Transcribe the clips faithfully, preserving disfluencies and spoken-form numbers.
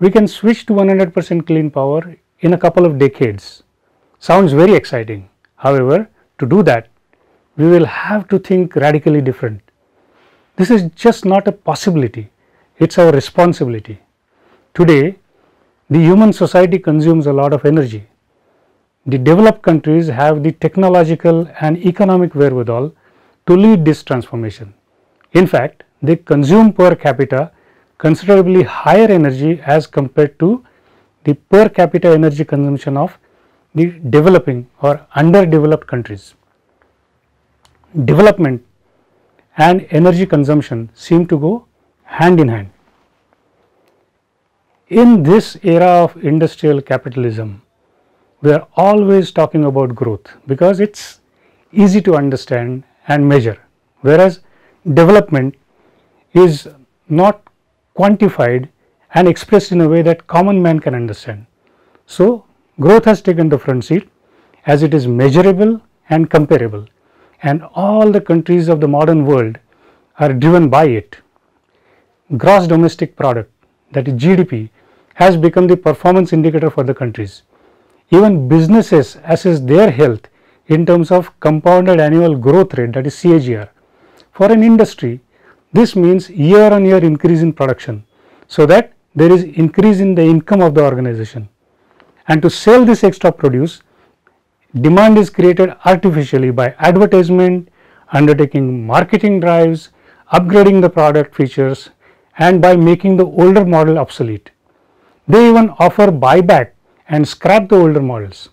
we can switch to one hundred percent clean power in a couple of decades. Sounds very exciting. However, to do that, we will have to think radically different. This is just not a possibility, it's our responsibility. Today, the human society consumes a lot of energy. The developed countries have the technological and economic wherewithal to lead this transformation. In fact, they consume per capita considerably higher energy as compared to the per capita energy consumption of the developing or underdeveloped countries. Development and energy consumption seem to go hand in hand. In this era of industrial capitalism, we are always talking about growth because it's easy to understand and measure, whereas development is not quantified and expressed in a way that common man can understand. So, growth has taken the front seat as it is measurable and comparable, and all the countries of the modern world are driven by it. Gross domestic product, that is G D P, has become the performance indicator for the countries. Even businesses assess their health in terms of compounded annual growth rate, that is C A G R. For an industry, this means year on year increase in production, so that there is increase in the income of the organization. And to sell this extra produce, demand is created artificially by advertisement, undertaking marketing drives, upgrading the product features, and by making the older model obsolete. They even offer buyback and scrap the older models.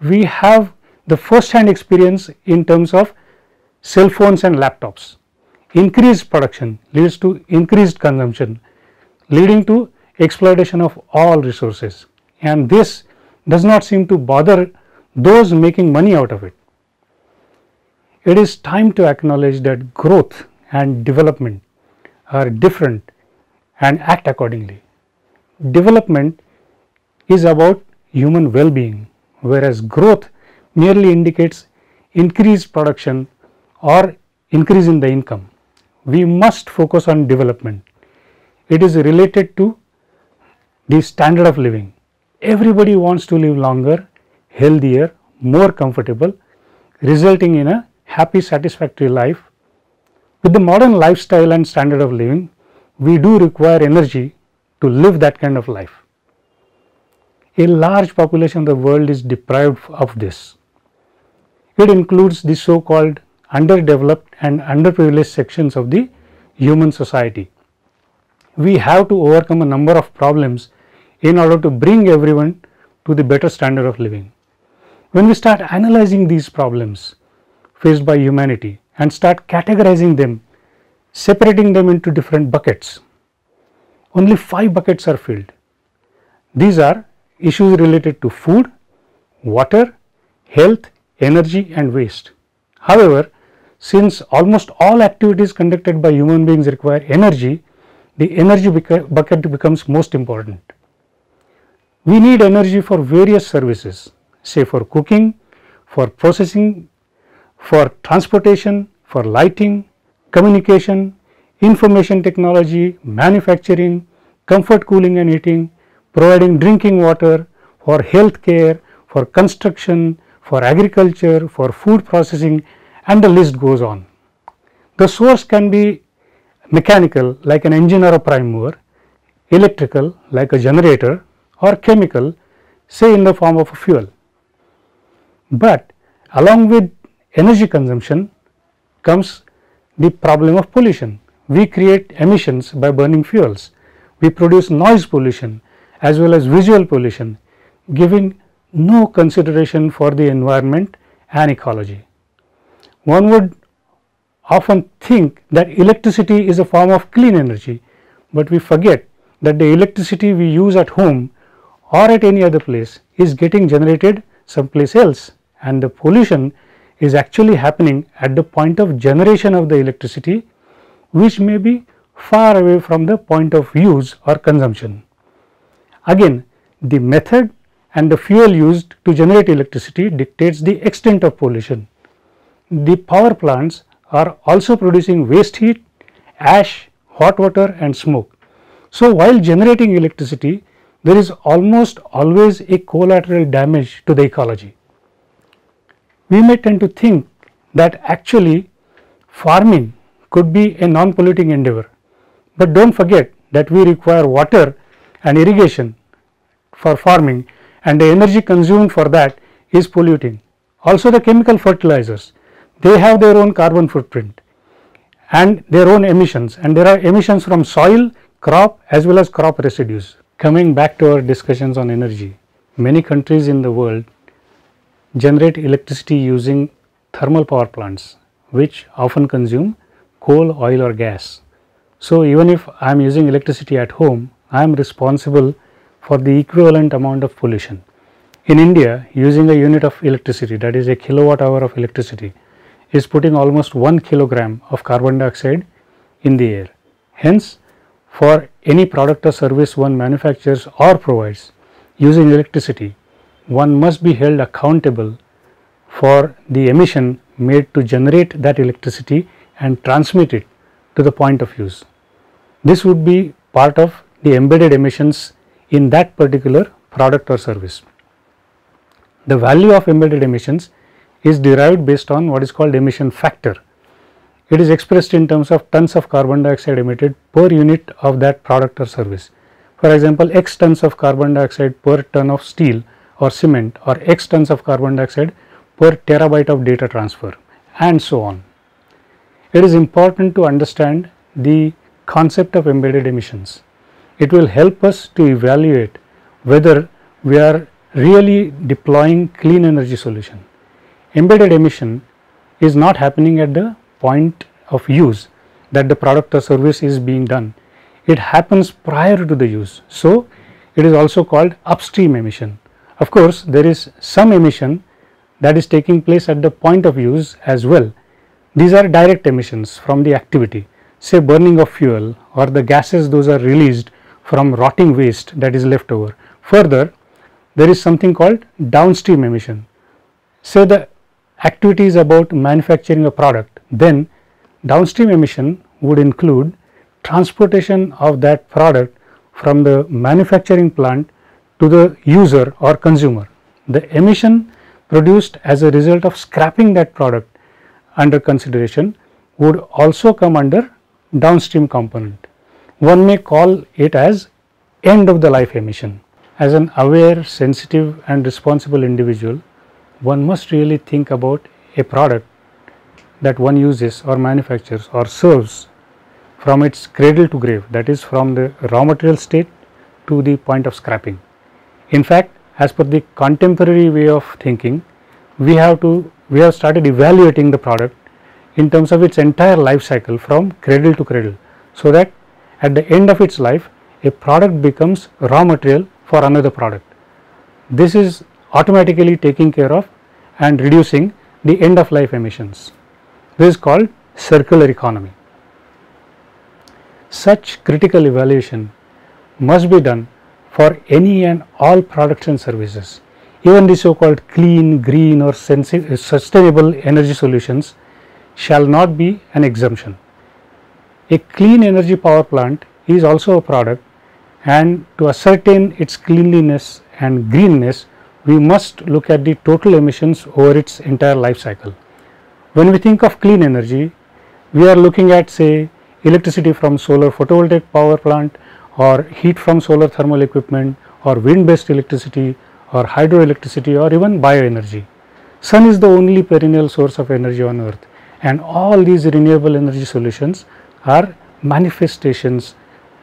We have the first-hand experience in terms of cell phones and laptops. Increased production leads to increased consumption, leading to exploitation of all resources, and this does not seem to bother those making money out of it. It is time to acknowledge that growth and development are different and act accordingly. Development is about human well-being, whereas growth merely indicates increased production or increase in the income. We must focus on development. It is related to the standard of living. Everybody wants to live longer, healthier, more comfortable, resulting in a happy, satisfactory life. With the modern lifestyle and standard of living, we do require energy to live that kind of life. A large population of the world is deprived of this. It includes the so-called underdeveloped and underprivileged sections of the human society. We have to overcome a number of problems in order to bring everyone to the better standard of living. When we start analyzing these problems faced by humanity and start categorizing them, separating them into different buckets, only five buckets are filled. These are issues related to food, water, health, energy, and waste. However, since almost all activities conducted by human beings require energy, the energy bucket becomes most important. We need energy for various services, say for cooking, for processing, for transportation, for lighting, communication, information technology, manufacturing, comfort cooling and heating, providing drinking water, for healthcare, for construction, for agriculture, for food processing, and the list goes on. The source can be mechanical, like an engine or a prime mover, electrical, like a generator, or chemical, say in the form of a fuel. But along with energy consumption comes the problem of pollution. We create emissions by burning fuels. We produce noise pollution as well as visual pollution, giving no consideration for the environment and ecology. One would often think that electricity is a form of clean energy, but we forget that the electricity we use at home or at any other place is getting generated someplace else, and the pollution is actually happening at the point of generation of the electricity, which may be far away from the point of use or consumption. Again, the method and the fuel used to generate electricity dictates the extent of pollution. The power plants are also producing waste heat, ash, hot water, and smoke. So, while generating electricity, there is almost always a collateral damage to the ecology. We may tend to think that actually farming could be a non-polluting endeavor, but don't forget that we require water and irrigation for farming, and the energy consumed for that is polluting. Also the chemical fertilizers, they have their own carbon footprint and their own emissions, and there are emissions from soil, crop as well as crop residues. Coming back to our discussions on energy, many countries in the world generate electricity using thermal power plants, which often consume coal, oil or gas. So even if I am using electricity at home, I am responsible for the equivalent amount of pollution. In India, using a unit of electricity, that is a kilowatt hour of electricity, is putting almost one kilogram of carbon dioxide in the air. Hence, for any product or service one manufactures or provides using electricity, one must be held accountable for the emission made to generate that electricity and transmit it to the point of use. This would be part of the embedded emissions in that particular product or service. The value of embedded emissions is derived based on what is called emission factor. It is expressed in terms of tons of carbon dioxide emitted per unit of that product or service. For example, X tons of carbon dioxide per ton of steel or cement, or X tons of carbon dioxide per terabyte of data transfer, and so on. It is important to understand the concept of embedded emissions. It will help us to evaluate whether we are really deploying clean energy solution. Embedded emission is not happening at the point of use that the product or service is being done. It happens prior to the use. So it is also called upstream emission. Of course, there is some emission that is taking place at the point of use as well. These are direct emissions from the activity, say burning of fuel or the gases those are released from rotting waste that is left over. Further, there is something called downstream emission. Say the activity is about manufacturing a product, then downstream emission would include transportation of that product from the manufacturing plant to the user or consumer. The emission produced as a result of scrapping that product under consideration would also come under downstream component. One may call it as end of the life emission. As an aware, sensitive and responsible individual, one must really think about a product that one uses or manufactures or serves from its cradle to grave, that is from the raw material state to the point of scrapping. In fact, as per the contemporary way of thinking, we have to we have started evaluating the product in terms of its entire life cycle from cradle to cradle, so that at the end of its life a product becomes raw material for another product. This is automatically taking care of and reducing the end of life emissions. This is called circular economy. Such critical evaluation must be done for any and all products and services. Even the so called clean, green or sustainable energy solutions shall not be an exemption. A clean energy power plant is also a product, and to ascertain its cleanliness and greenness, we must look at the total emissions over its entire life cycle. When we think of clean energy, we are looking at, say, electricity from solar photovoltaic power plant, or heat from solar thermal equipment, or wind based electricity, or hydroelectricity, or even bioenergy. Sun is the only perennial source of energy on earth, and all these renewable energy solutions are manifestations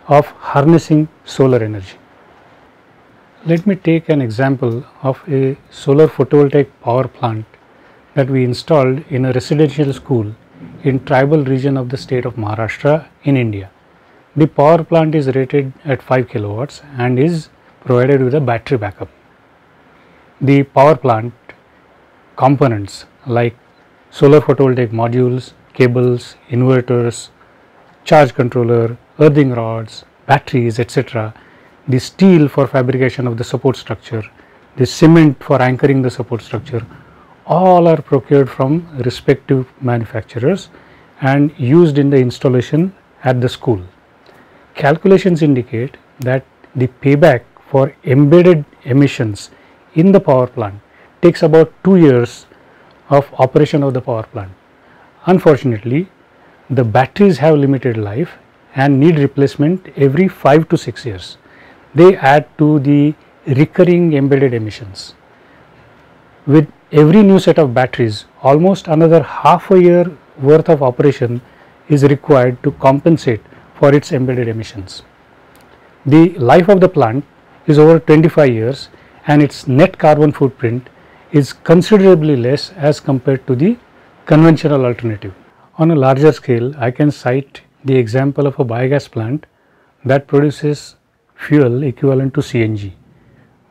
of harnessing solar energy. Let me take an example of a solar photovoltaic power plant that we installed in a residential school in tribal region of the state of Maharashtra in India. The power plant is rated at five kilowatts and is provided with a battery backup. The power plant components like solar photovoltaic modules, cables, inverters, charge controller, earthing rods, batteries, et cetera, the steel for fabrication of the support structure, the cement for anchoring the support structure, all are procured from respective manufacturers and used in the installation at the school. Calculations indicate that the payback for embedded emissions in the power plant takes about two years of operation of the power plant. Unfortunately, the batteries have limited life and need replacement every five to six years. They add to the recurring embedded emissions. With every new set of batteries, almost another half a year worth of operation is required to compensate for its embedded emissions. The life of the plant is over twenty-five years and its net carbon footprint is considerably less as compared to the conventional alternative. On a larger scale, I can cite the example of a biogas plant that produces fuel equivalent to C N G.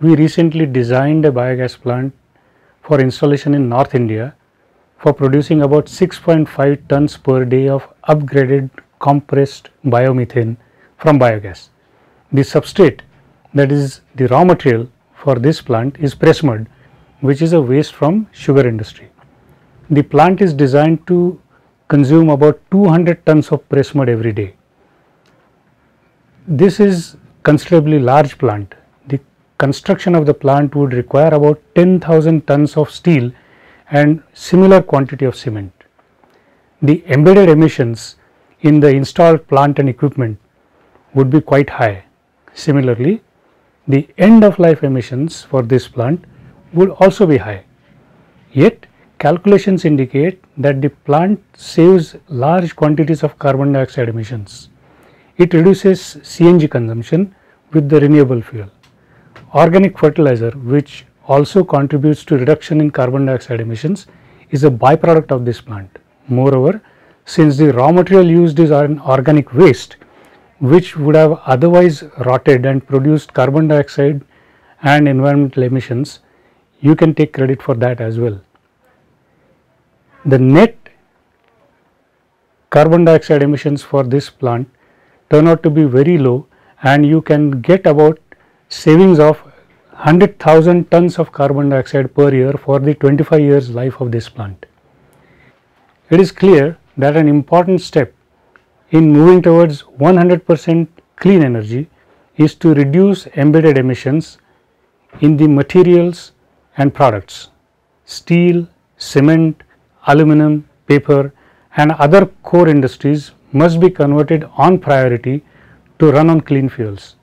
We recently designed a biogas plant for installation in North India for producing about six point five tons per day of upgraded compressed biomethane from biogas. The substrate, that is the raw material for this plant, is press mud, which is a waste from sugar industry. The plant is designed to consume about two hundred tons of press mud every day. This is considerably large plant. The construction of the plant would require about ten thousand tons of steel and similar quantity of cement. The embedded emissions in the installed plant and equipment would be quite high. Similarly, the end of life emissions for this plant would also be high. Yet, calculations indicate that the plant saves large quantities of carbon dioxide emissions. It reduces C N G consumption with the renewable fuel. Organic fertilizer, which also contributes to reduction in carbon dioxide emissions, is a byproduct of this plant. Moreover, since the raw material used is an organic waste, which would have otherwise rotted and produced carbon dioxide and environmental emissions, you can take credit for that as well. The net carbon dioxide emissions for this plant turn out to be very low, and you can get about savings of one hundred thousand tons of carbon dioxide per year for the twenty-five years life of this plant. It is clear that an important step in moving towards one hundred percent clean energy is to reduce embedded emissions in the materials and products. Steel, cement, aluminum, paper and other core industries must be converted on priority to run on clean fuels.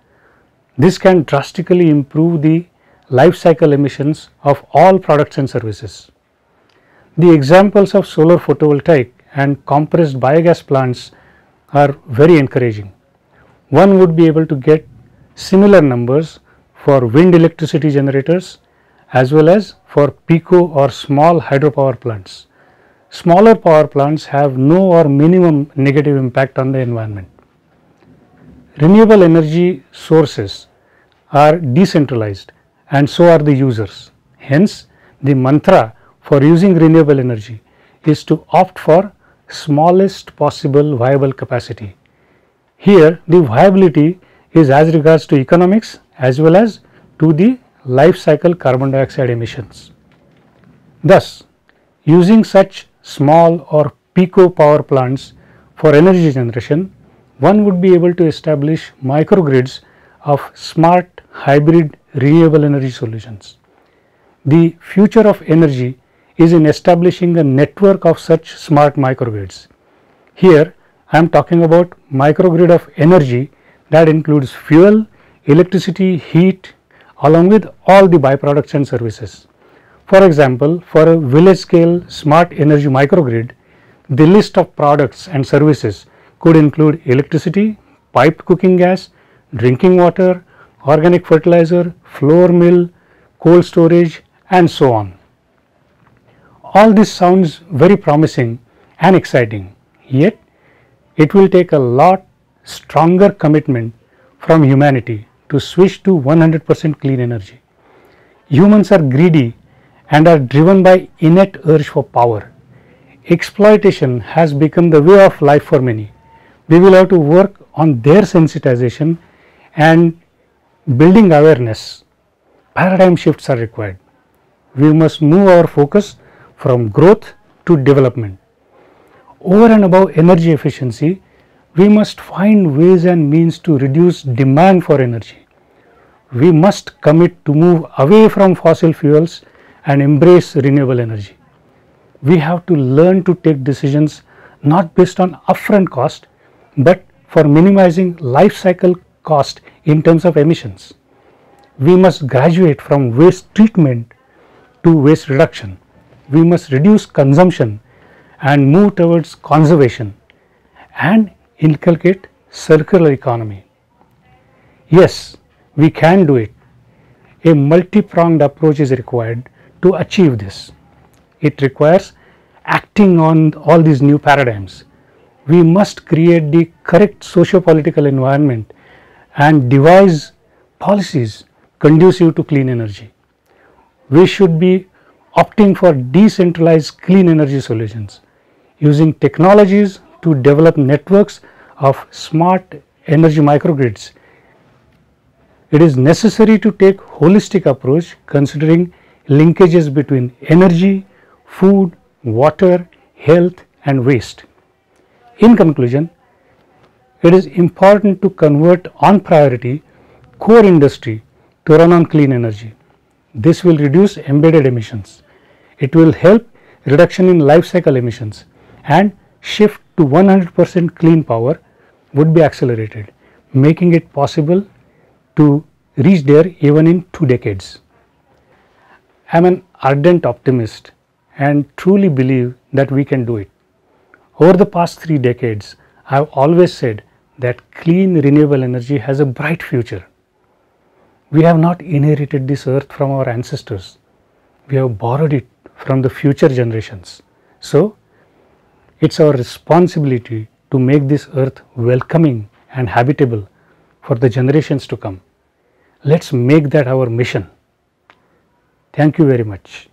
This can drastically improve the life cycle emissions of all products and services. The examples of solar photovoltaic and compressed biogas plants are very encouraging. One would be able to get similar numbers for wind electricity generators as well as for pico or small hydropower plants. Smaller power plants have no or minimum negative impact on the environment. Renewable energy sources are decentralized and so are the users. Hence, the mantra for using renewable energy is to opt for smallest possible viable capacity. Here, the viability is as regards to economics as well as to the life cycle carbon dioxide emissions. Thus, using such small or pico power plants for energy generation, one would be able to establish microgrids of smart hybrid renewable energy solutions. The future of energy is in establishing a network of such smart microgrids. Here, I am talking about microgrid of energy that includes fuel, electricity, heat, along with all the byproducts and services. For example, for a village scale smart energy microgrid, the list of products and services could include electricity, piped cooking gas, drinking water, organic fertilizer, flour mill, coal storage, and so on. All this sounds very promising and exciting, yet it will take a lot stronger commitment from humanity to switch to one hundred percent clean energy. Humans are greedy and are driven by innate urge for power. Exploitation has become the way of life for many. We will have to work on their sensitization and building awareness. Paradigm shifts are required. We must move our focus from growth to development. Over and above energy efficiency, we must find ways and means to reduce demand for energy. we must commit to move away from fossil fuels and embrace renewable energy. We have to learn to take decisions not based on upfront cost, but for minimizing life cycle cost in terms of emissions. We must graduate from waste treatment to waste reduction. We must reduce consumption and move towards conservation and inculcate circular economy. Yes, we can do it. A multi-pronged approach is required to achieve this. It requires acting on all these new paradigms. We must create the correct socio-political environment and devise policies conducive to clean energy. We should be opting for decentralized clean energy solutions, using technologies to develop networks of smart energy microgrids. It is necessary to take holistic approach considering linkages between energy, food, water, health and waste. In conclusion, it is important to convert on priority core industry to run on clean energy. This will reduce embedded emissions. It will help reduction in life cycle emissions, and shift to one hundred percent clean power would be accelerated, making it possible to reach there even in two decades. I am an ardent optimist and truly believe that we can do it. Over the past three decades, I have always said that clean renewable energy has a bright future. We have not inherited this earth from our ancestors. We have borrowed it from the future generations. So, it's our responsibility to make this earth welcoming and habitable for the generations to come. Let's make that our mission. Thank you very much.